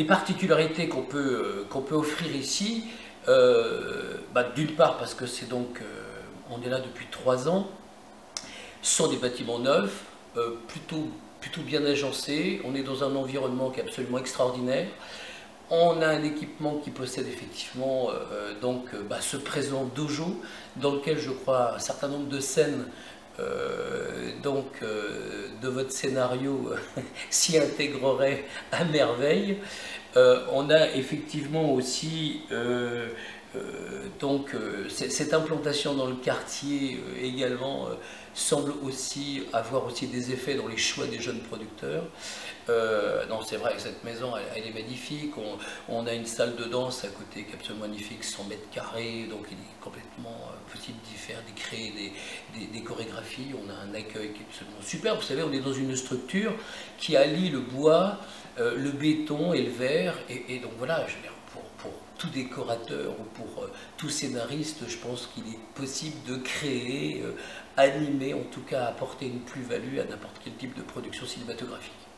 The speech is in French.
les particularités qu'on peut offrir ici, d'une part parce que c'est donc, on est là depuis 3 ans, sont des bâtiments neufs, plutôt bien agencés, on est dans un environnement qui est absolument extraordinaire, on a un équipement qui possède effectivement ce présent dojo dans lequel je crois un certain nombre de scènes de votre scénario s'y intégrerait à merveille. On a effectivement aussi cette implantation dans le quartier également semble aussi avoir des effets dans les choix des jeunes producteurs. Non, c'est vrai que cette maison, elle est magnifique. On a une salle de danse à côté qui est absolument magnifique, 100 mètres carrés, donc il est complètement possible d'y faire, d'y créer des chorégraphies. On a un accueil qui est absolument super. Vous savez, on est dans une structure qui allie le bois, le béton et le verre. Et donc voilà, je veux dire, pour tout décorateur ou pour tout scénariste, je pense qu'il est possible de créer, animer, en tout cas apporter une plus-value à n'importe quel type de production cinématographique.